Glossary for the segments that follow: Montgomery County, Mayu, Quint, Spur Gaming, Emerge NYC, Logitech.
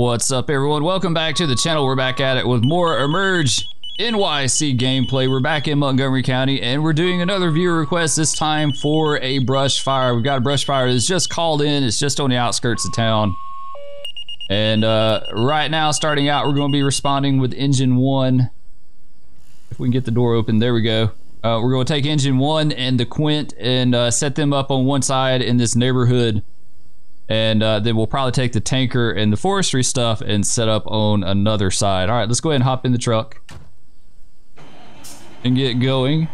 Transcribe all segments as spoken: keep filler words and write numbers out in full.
What's up, everyone? Welcome back to the channel. We're back at it with more Emerge N Y C gameplay. We're back in Montgomery County and we're doing another viewer request, this time for a brush fire. We've got a brush fire that's just called in. It's just on the outskirts of town. And uh, right now, starting out, we're going to be responding with engine one. If we can get the door open, there we go. Uh, we're going to take engine one and the Quint and uh, set them up on one side in this neighborhood. And uh, then we'll probably take the tanker and the forestry stuff and set up on another side. All right, let's go ahead and hop in the truck and get going.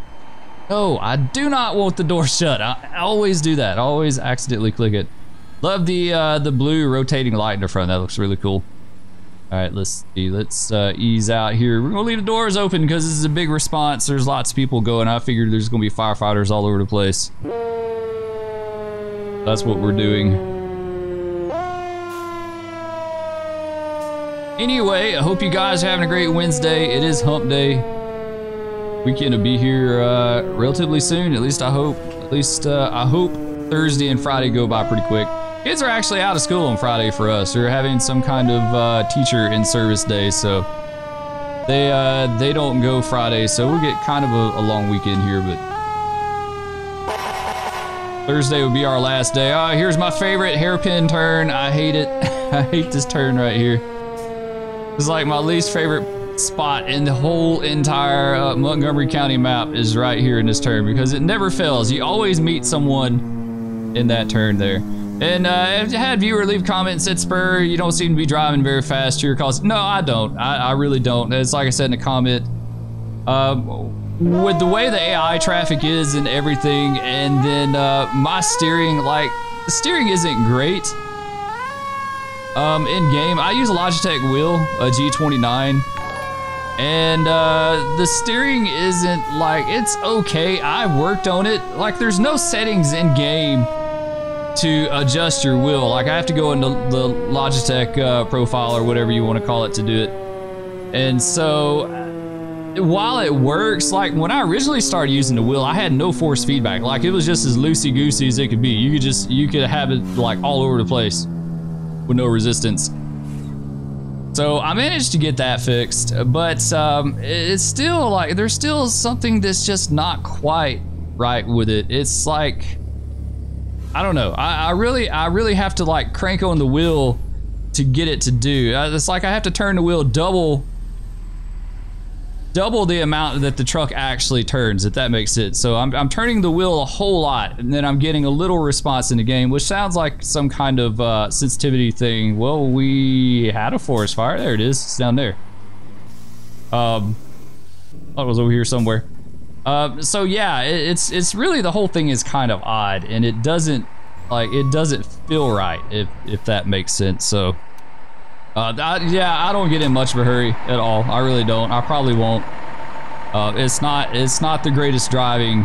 Oh, I do not want the door shut. I, I always do that. I always accidentally click it. Love the uh, the blue rotating light in the front. That looks really cool. All right, let's see. Let's uh, ease out here. We're gonna leave the doors open because this is a big response. There's lots of people going. I figured there's gonna be firefighters all over the place. That's what we're doing. Anyway, I hope you guys are having a great Wednesday. It is hump day. Weekend will be here uh, relatively soon. At least I hope. At least uh, I hope Thursday and Friday go by pretty quick. Kids are actually out of school on Friday for us. They're having some kind of uh, teacher in service day, so they uh, they don't go Friday, so we'll get kind of a, a long weekend here, but Thursday would be our last day. Oh, here's my favorite hairpin turn. I hate it. I hate this turn right here. It's like my least favorite spot in the whole entire uh, Montgomery County map is right here in this turn because it never fails. You always meet someone in that turn there. And uh, if you had viewer leave comments at Spur, you don't seem to be driving very fast to your calls. No, I don't. I, I really don't. It's like I said in a comment. Um, with the way the A I traffic is and everything, and then uh, my steering, like, the steering isn't great um, in game. I use a Logitech wheel, a G twenty-nine. And uh, the steering isn't, like, it's okay. I worked on it. Like, there's no settings in game to adjust your wheel. Like, I have to go into the Logitech uh, profile or whatever you want to call it to do it. And so while it works, like when I originally started using the wheel, I had no force feedback. Like, it was just as loosey-goosey as it could be. You could just, you could have it like all over the place with no resistance. So I managed to get that fixed, but um, it's still like, there's still something that's just not quite right with it. It's like, I don't know. I, I really, I really have to like crank on the wheel to get it to do. It's like I have to turn the wheel double, double the amount that the truck actually turns, if that makes sense. So I'm, I'm turning the wheel a whole lot, and then I'm getting a little response in the game, which sounds like some kind of uh, sensitivity thing. Well, we had a forest fire. There it is. It's down there. Um, I thought it was over here somewhere. Uh, so yeah, it, it's it's really, the whole thing is kind of odd, and it doesn't like it doesn't feel right, if if that makes sense. So uh, I, yeah, I don't get in much of a hurry at all. I really don't. I probably won't. Uh, it's not it's not the greatest driving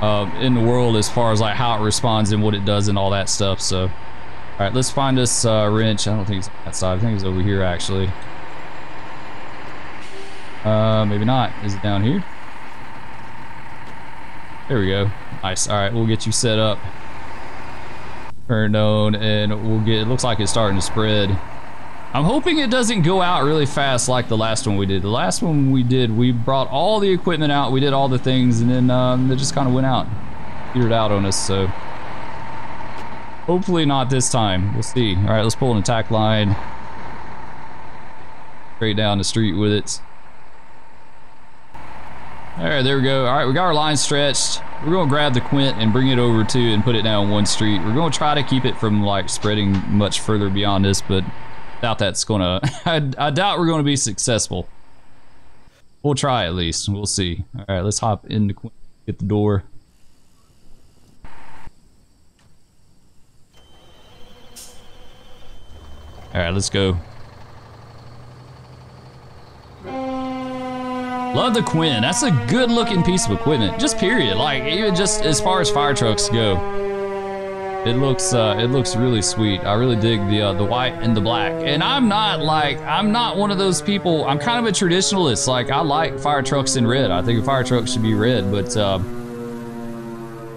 uh, in the world as far as like how it responds and what it does and all that stuff. So all right, let's find this uh, wrench. I don't think it's on that side. I think it's over here actually. Uh, maybe not. Is it down here? There we go. Nice. All right, we'll get you set up. Turned on, and we'll get, it looks like it's starting to spread. I'm hoping it doesn't go out really fast like the last one we did. The last one we did, we brought all the equipment out, we did all the things, and then um, it just kind of went out, petered out on us, so. Hopefully not this time. We'll see. All right, let's pull an attack line. Straight down the street with it. All right, there we go. All right, we got our line stretched. We're gonna grab the Quint and bring it over to and put it down one street. We're gonna try to keep it from like spreading much further beyond this, but doubt that's gonna, I, I doubt we're gonna be successful. We'll try at least, we'll see. All right, let's hop in the Quint, get the door. All right, let's go. Love the Quinn. That's a good looking piece of equipment. Just period. Like, even just as far as fire trucks go, it looks uh, it looks really sweet. I really dig the uh, the white and the black. And I'm not like I'm not one of those people. I'm kind of a traditionalist. Like, I like fire trucks in red. I think a fire truck should be red. But uh,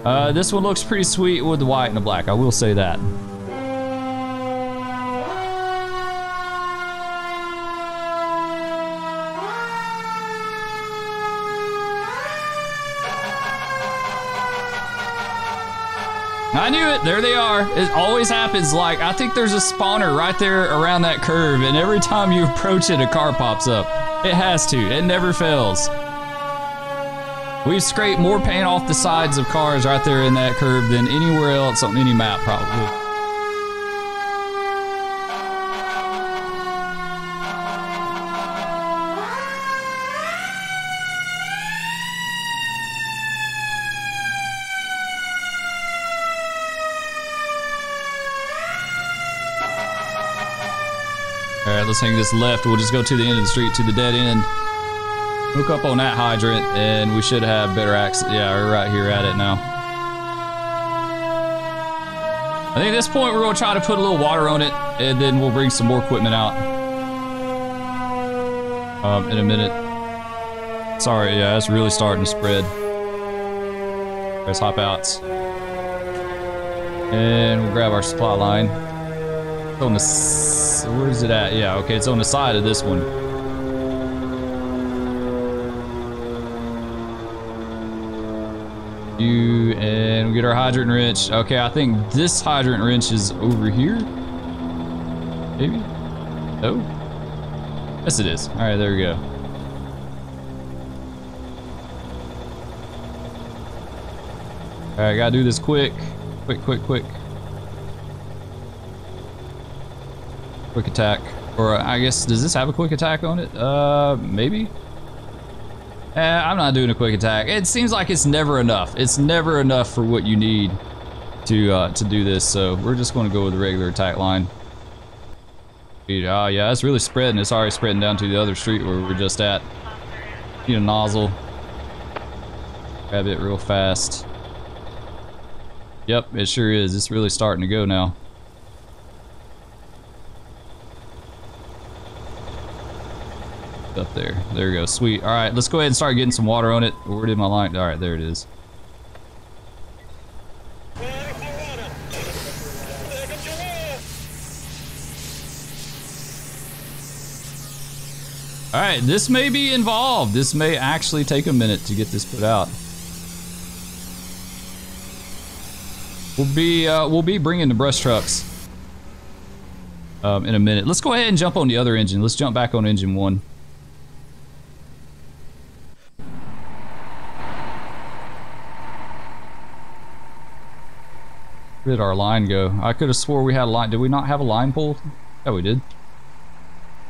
uh, this one looks pretty sweet with the white and the black. I will say that. I knew it. There they are. It always happens. Like, I think there's a spawner right there around that curve, and every time you approach it, a car pops up. It has to. It never fails. We've scraped more paint off the sides of cars right there in that curve than anywhere else on any map, probably. Alright, let's hang this left. We'll just go to the end of the street, to the dead end. Hook up on that hydrant, and we should have better access. Yeah, we're right here at it now. I think at this point, we're going to try to put a little water on it, and then we'll bring some more equipment out. Um, in a minute. Sorry, yeah, that's really starting to spread. Let's hop out. And we'll grab our supply line. On the... Where is it at? Yeah, okay, it's on the side of this one. You and we get our hydrant wrench. Okay, I think this hydrant wrench is over here. Maybe? No? Yes, it is. Alright, there we go. Alright, gotta do this quick. Quick, quick, quick. Quick attack, or I guess, does this have a quick attack on it? Uh, maybe? Eh, I'm not doing a quick attack. It seems like it's never enough. It's never enough for what you need to uh, to do this, so we're just gonna go with the regular attack line. Oh yeah, it's really spreading. It's already spreading down to the other street where we were just at. Need a nozzle. Grab it real fast. Yep, it sure is. It's really starting to go now. Up there. There we go. Sweet. All right, let's go ahead and start getting some water on it. Where did my line? All right, there it is. All right, this may be involved. This may actually take a minute to get this put out. We'll be uh, we'll be bringing the brush trucks um, in a minute. Let's go ahead and jump on the other engine. Let's jump back on engine one. Where did our line go? I could have swore we had a line. Did we not have a line pulled? Yeah, we did.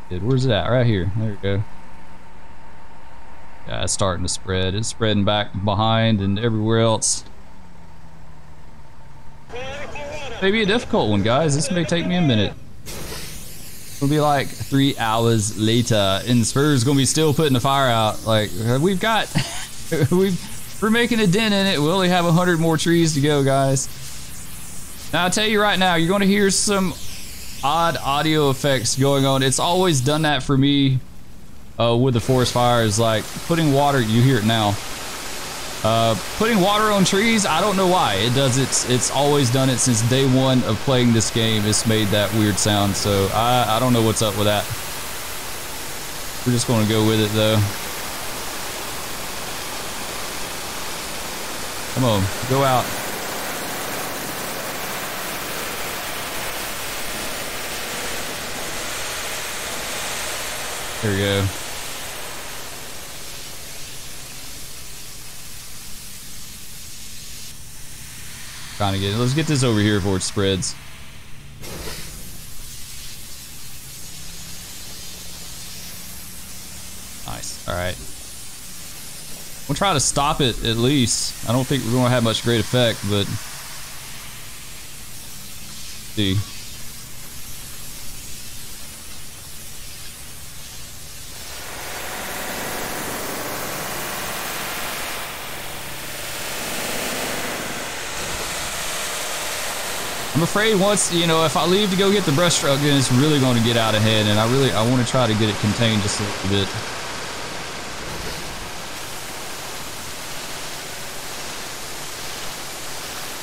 Did. Where's it at? Right here. There we go. Yeah, it's starting to spread. It's spreading back behind and everywhere else. Maybe a difficult one, guys. This may take me a minute. It'll be like three hours later, and Spur's gonna be still putting the fire out. Like, we've got, we've, we're making a dent in it. We only have a hundred more trees to go, guys. Now, I'll tell you right now, you're going to hear some odd audio effects going on. It's always done that for me uh, with the forest fires, like putting water, you hear it now. Uh, putting water on trees, I don't know why. It does, it's, it's always done it since day one of playing this game. It's made that weird sound, so I, I don't know what's up with that. We're just going to go with it, though. Come on, go out. There we go. Trying to get it. Let's get this over here before it spreads. Nice. All right. We'll try to stop it at least. I don't think we're going to have much great effect, but. See. I'm afraid once, you know, if I leave to go get the brush truck, then it's really going to get out of hand, and I really, I want to try to get it contained just a little bit.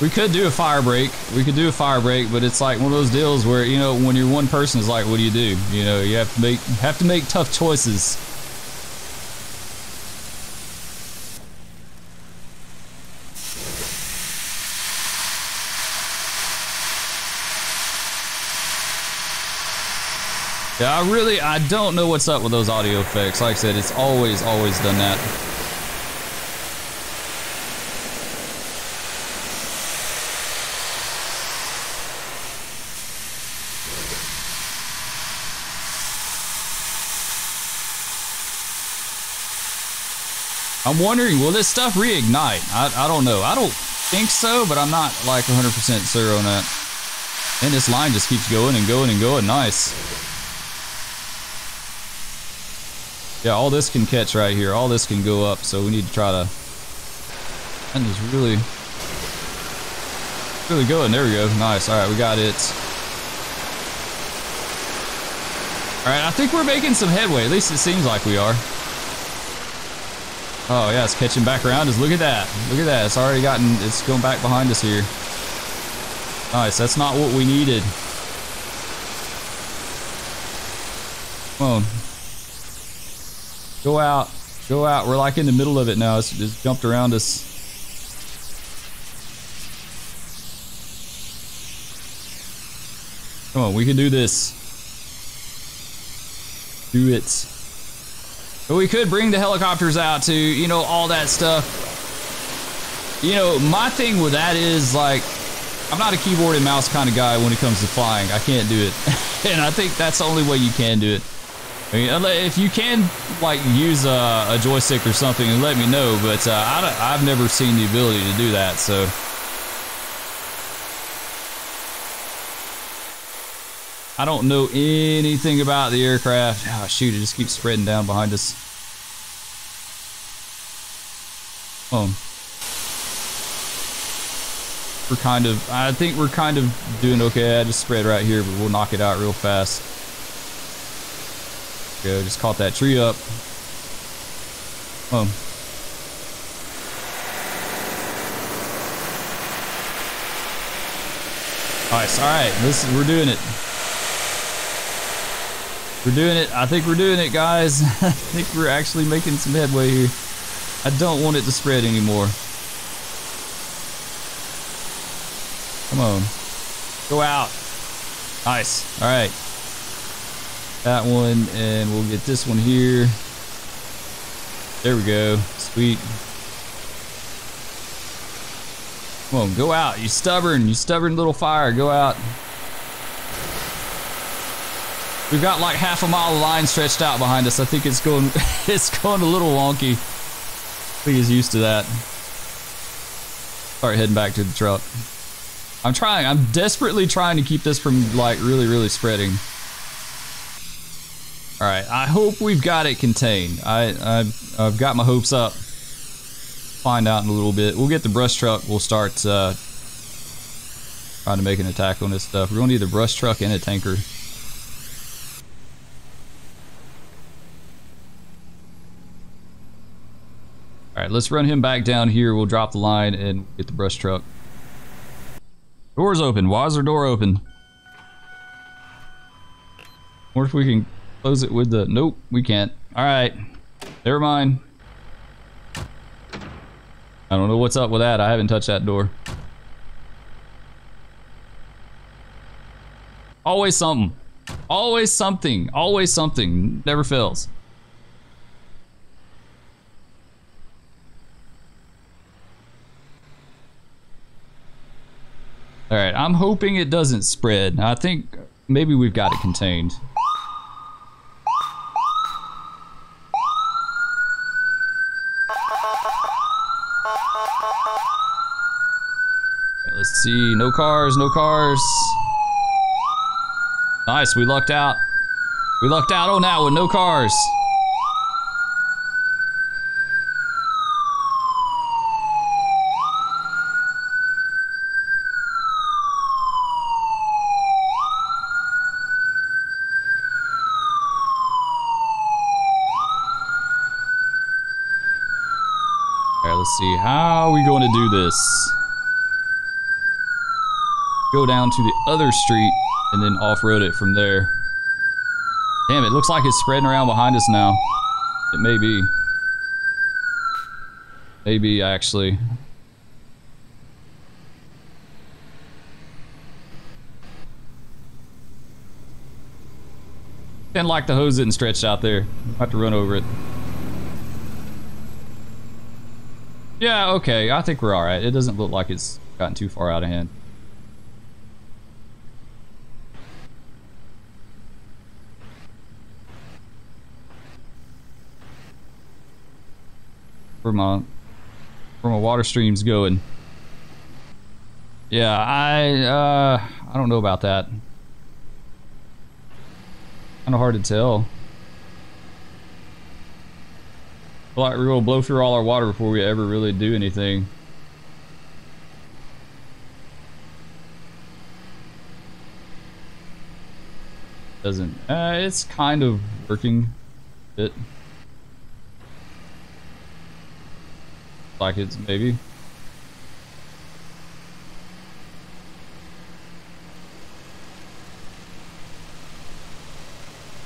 We could do a fire break. We could do a fire break, but it's like one of those deals where, you know, when you're one person, it's like, what do you do? You know, you have to make, have to make tough choices. Yeah, I really, I don't know what's up with those audio effects. Like I said, it's always, always done that. I'm wondering, will this stuff reignite? I, I don't know. I don't think so, but I'm not like one hundred percent sure on that. And this line just keeps going and going and going. Nice. Yeah, all this can catch right here. All this can go up, so we need to try to... That is really... really going. There we go. Nice. All right, we got it. All right, I think we're making some headway. At least it seems like we are. Oh yeah, it's catching back around us. Look at that. Look at that. It's already gotten, it's going back behind us here. Nice, that's not what we needed. Come on. Go out. Go out. We're like in the middle of it now. It's just jumped around us. Come on, we can do this. Do it. But we could bring the helicopters out to, you know, all that stuff. You know, my thing with that is, like, I'm not a keyboard and mouse kind of guy when it comes to flying. I can't do it. And I think that's the only way you can do it. I mean, if you can, like, use a, a joystick or something, and let me know. But uh, I don't, I've never seen the ability to do that, so... I don't know anything about the aircraft. Oh, shoot, it just keeps spreading down behind us. Oh. We're kind of, I think we're kind of doing okay. I just spread right here, but we'll knock it out real fast. Go, just caught that tree up. Oh. Nice, all right, this is, we're doing it. We're doing it. I think we're doing it, guys. I think we're actually making some headway here. I don't want it to spread anymore. Come on. Go out. Nice. All right. That one, and we'll get this one here. There we go. Sweet. Come on, go out. You stubborn. You stubborn little fire. Go out. We've got like half a mile of line stretched out behind us. I think it's going, it's going a little wonky. I think he's used to that. Start heading back to the truck. I'm trying, I'm desperately trying to keep this from like really, really spreading. All right, I hope we've got it contained. I, I've, I've got my hopes up. Find out in a little bit. We'll get the brush truck. We'll start uh, trying to make an attack on this stuff. We're gonna need a brush truck and a tanker. All right, let's run him back down here. We'll drop the line and get the brush truck. Door's open. Why is our door open? Or if we can close it with the... Nope, we can't. All right. Never mind. I don't know what's up with that. I haven't touched that door. Always something. Always something. Always something. Never fails. All right, I'm hoping it doesn't spread. I think maybe we've got it contained. Right, let's see, no cars, no cars. Nice, we lucked out. We lucked out on that one, no cars. See, how are we going to do this? Go down to the other street and then off-road it from there. Damn, it looks like it's spreading around behind us now. It may be. Maybe, actually. Pretend like the hose isn't stretched out there. I'll have to run over it. Yeah, okay, I think we're all right. It doesn't look like it's gotten too far out of hand. Where my, where my water stream's going. Yeah, I, uh, I don't know about that. Kind of hard to tell. Feel like we're gonna blow through all our water before we ever really do anything. Doesn't, uh, it's kind of working a bit. Like it's maybe.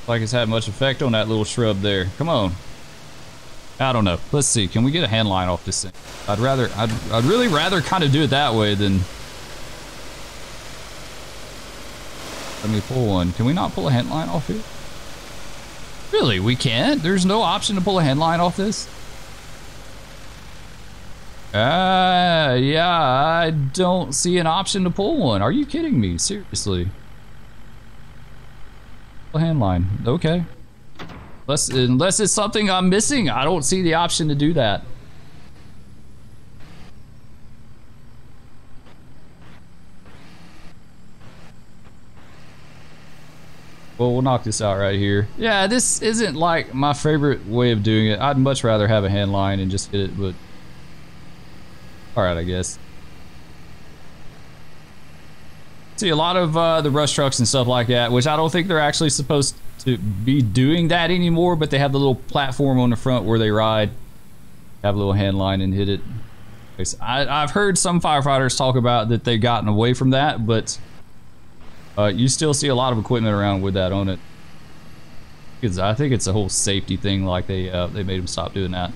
Like it's had much effect on that little shrub there. Come on. I don't know. Let's see. Can we get a hand line off this thing? I'd rather, I'd, I'd really rather kind of do it that way than. Let me pull one. Can we not pull a hand line off here? Really? We can't? There's no option to pull a hand line off this? Uh, yeah, I don't see an option to pull one. Are you kidding me? Seriously. Pull hand line. Okay. Unless, unless it's something I'm missing, I don't see the option to do that. Well, we'll knock this out right here. Yeah, this isn't like my favorite way of doing it. I'd much rather have a hand line and just hit it, but... Alright, I guess. See, a lot of uh, the rush trucks and stuff like that, which I don't think they're actually supposed to be doing that anymore, but they have the little platform on the front where they ride. Have a little hand line and hit it. I, I've heard some firefighters talk about that they've gotten away from that, but uh, you still see a lot of equipment around with that on it. Because I think it's a whole safety thing, like they, uh, they made them stop doing that.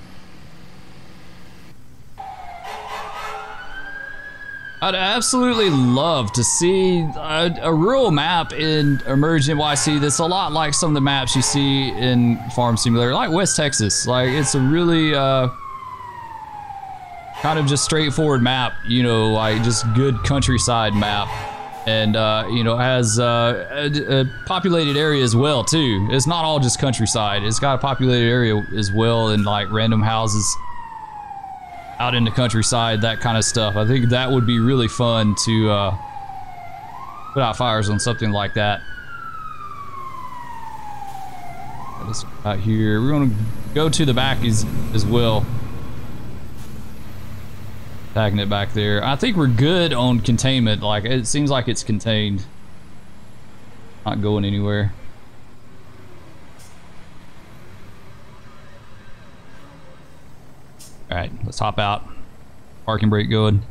I'd absolutely love to see a, a rural map in Emerge N Y C that's a lot like some of the maps you see in Farm Simulator, like West Texas. Like, it's a really uh, kind of just straightforward map, you know, like just good countryside map. And, uh, you know, has uh, a, a populated area as well, too. It's not all just countryside. It's got a populated area as well and like random houses out in the countryside, that kind of stuff. I think that would be really fun to uh, put out fires on something like that. Let's go out here. We're gonna go to the back as, as well. Tagging it back there. I think we're good on containment. Like, it seems like it's contained. Not going anywhere. All right, let's hop out. Parking brake going.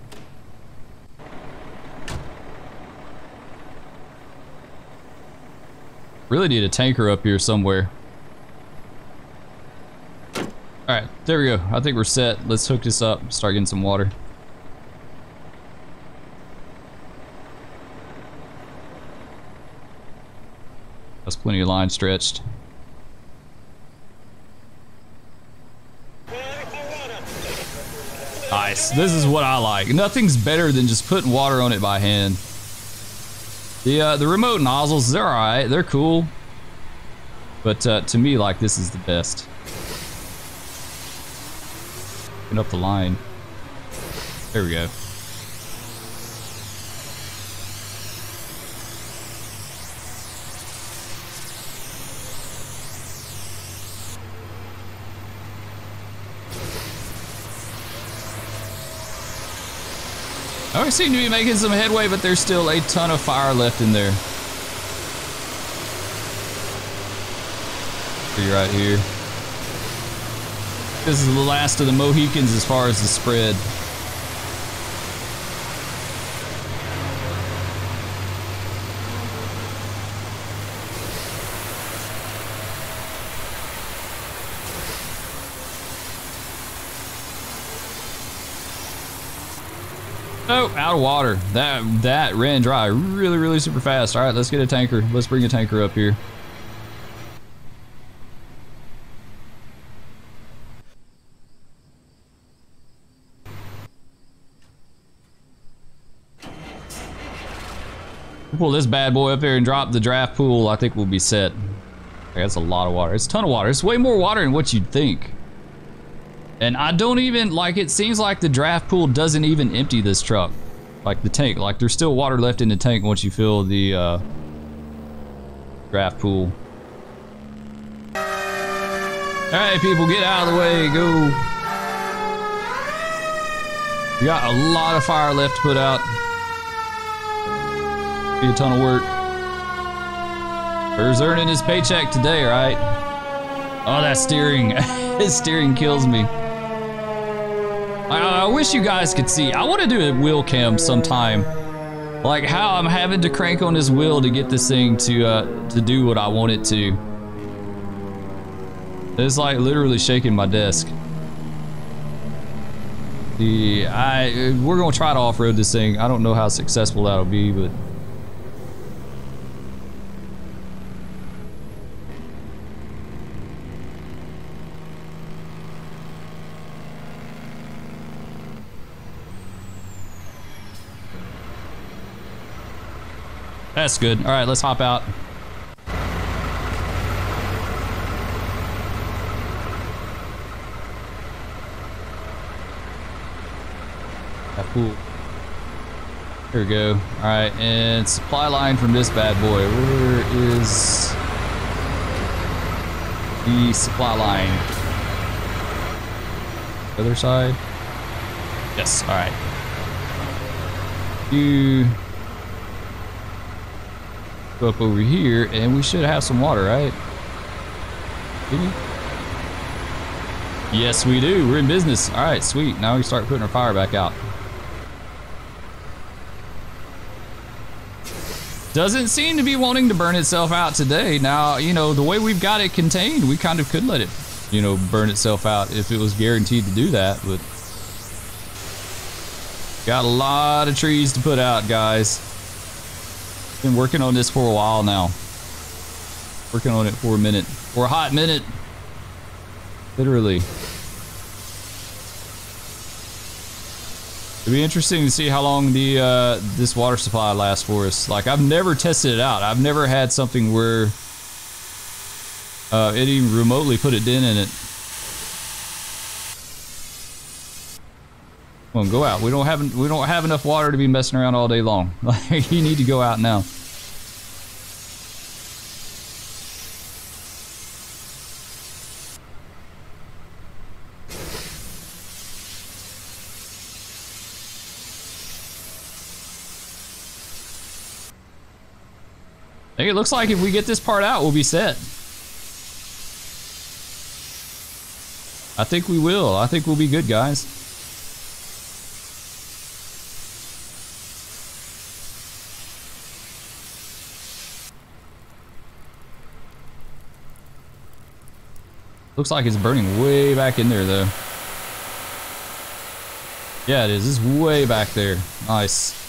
Really need a tanker up here somewhere. All right, there we go. I think we're set. Let's hook this up, start getting some water. That's plenty of line stretched. Nice. This is what I like. Nothing's better than just putting water on it by hand. The uh, the remote nozzles, they're all right. They're cool. But uh, to me, like, this is the best. Open up the line. There we go. We seem to be making some headway, but there's still a ton of fire left in there. Be right here. This is the last of the Mohicans as far as the spread. Oh, out of water. That that ran dry really, really super fast. All right, let's get a tanker. Let's bring a tanker up here. Pull this bad boy up here and drop the draft pool. I think we'll be set. That's a lot of water. It's a ton of water. It's way more water than what you'd think. And I don't even, like, it seems like the draft pool doesn't even empty this truck. Like the tank, like there's still water left in the tank once you fill the uh, draft pool. All right, people, get out of the way, go. We got a lot of fire left to put out. Be a ton of work. He's earning his paycheck today, right? Oh, that steering. His steering kills me. I, I wish you guys could see. I want to do a wheel cam sometime. Like how I'm having to crank on his wheel to get this thing to uh, to do what I want it to. It's like literally shaking my desk. The I we're gonna try to off-road this thing. I don't know how successful that'll be, but. That's good. All right, let's hop out. That's cool. Here we go. All right, and supply line from this bad boy. Where is the supply line? Other side? Yes, all right. You... Go up over here, and we should have some water, right? Maybe? Yes, we do. We're in business. All right, sweet. Now we start putting our fire back out. Doesn't seem to be wanting to burn itself out today. Now, you know, the way we've got it contained, we kind of could let it, you know, burn itself out if it was guaranteed to do that, but got a lot of trees to put out, guys. Been working on this for a while now. Working on it for a minute. For a hot minute. Literally. It'll be interesting to see how long the uh, this water supply lasts for us. Like, I've never tested it out. I've never had something where uh, it even remotely put a dent in it. Go out. We don't have we don't have enough water to be messing around all day long. Like, you need to go out now. I think it looks like if we get this part out, we'll be set. I think we will. I think we'll be good, guys. Looks like it's burning way back in there, though. Yeah, it is. It's way back there. Nice.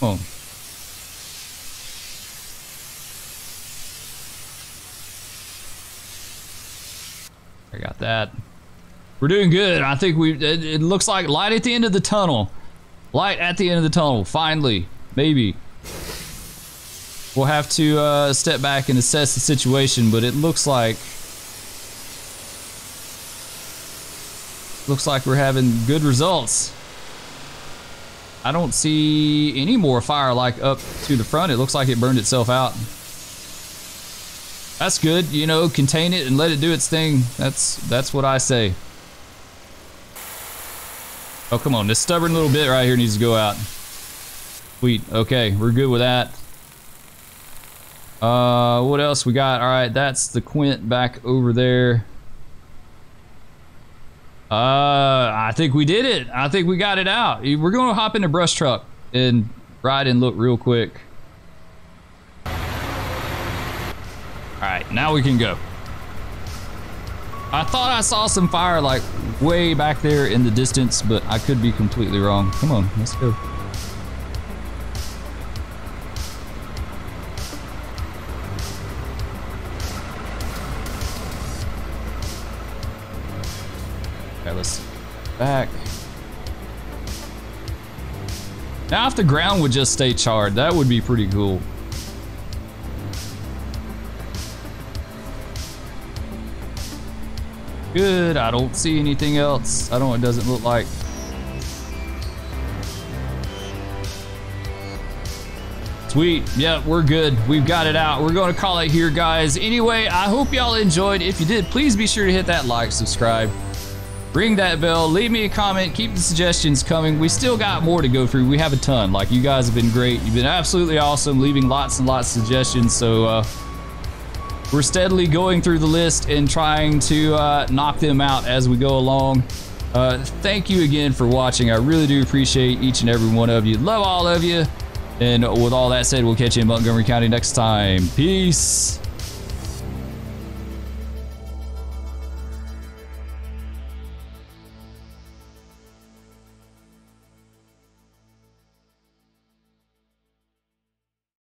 Oh. I got that. We're doing good. I think we, it, it looks like light at the end of the tunnel. Light at the end of the tunnel, finally, maybe. We'll have to uh, step back and assess the situation, but it looks like, looks like we're having good results. I don't see any more fire like up to the front. It looks like it burned itself out. That's good, you know, contain it and let it do its thing. That's, that's what I say. Oh, come on, this stubborn little bit right here needs to go out. Sweet, okay, we're good with that. Uh, what else we got? All right, that's the quint back over there. Uh, I think we did it. I think we got it out. We're gonna hop in the brush truck and ride and look real quick. All right, now we can go. I thought I saw some fire like way back there in the distance, but I could be completely wrong. Come on, let's go. Okay, let's back. Now if the ground would just stay charred, that would be pretty cool. Good, I don't see anything else. I don't know what it doesn't look like. Sweet, yeah, we're good. We've got it out. We're gonna call it here, guys. Anyway, I hope y'all enjoyed. If you did, please be sure to hit that like, subscribe, ring that bell, leave me a comment, keep the suggestions coming. We still got more to go through. We have a ton. Like, you guys have been great. You've been absolutely awesome, leaving lots and lots of suggestions. So uh, we're steadily going through the list and trying to uh, knock them out as we go along. Uh, thank you again for watching. I really do appreciate each and every one of you. Love all of you. And with all that said, we'll catch you in Montgomery County next time. Peace.